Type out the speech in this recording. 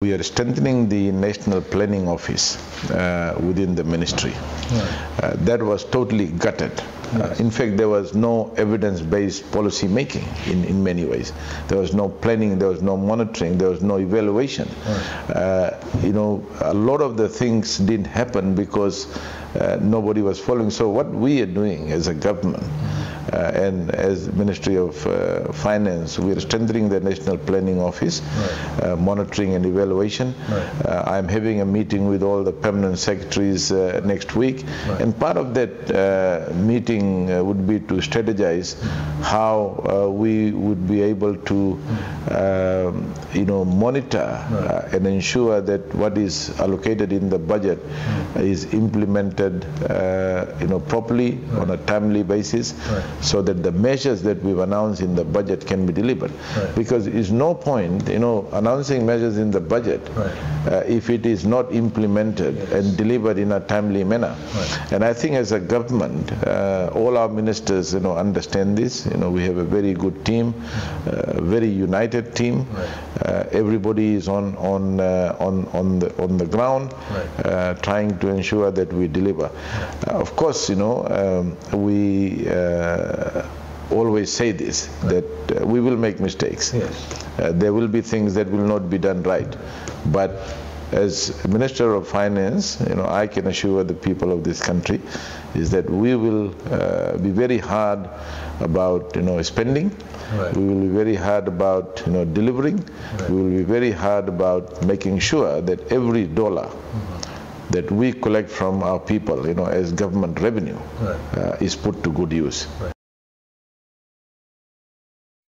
We are strengthening the National Planning Office within the ministry. Right. That was totally gutted. Yes. In fact, there was no evidence-based policy making in many ways. There was no planning, there was no monitoring, there was no evaluation. Right. A lot of the things didn't happen because nobody was following. So what we are doing as a government, and as Ministry of Finance, we are strengthening the National Planning Office, right. Monitoring and evaluation. Right. I'm having a meeting with all the permanent secretaries next week, right. And part of that meeting would be to strategize how we would be able to, monitor and ensure that what is allocated in the budget is implemented, properly, right. on a timely basis. Right. So that the measures that we've announced in the budget can be delivered. Right. Because it's no point, announcing measures in the budget, right. If it is not implemented, yes. and delivered in a timely manner. Right. And I think as a government, all our ministers, understand this. We have a very good team, very united team. Right. Everybody is on the ground, right. Trying to ensure that we deliver. Of course, we always say this, right. that we will make mistakes. Yes. There will be things that will not be done right, but as Minister of Finance, I can assure the people of this country is that we will be very hard about spending, right. we will be very hard about delivering, right. we will be very hard about making sure that every dollar, mm-hmm. that we collect from our people, as government revenue, right. Is put to good use. Right.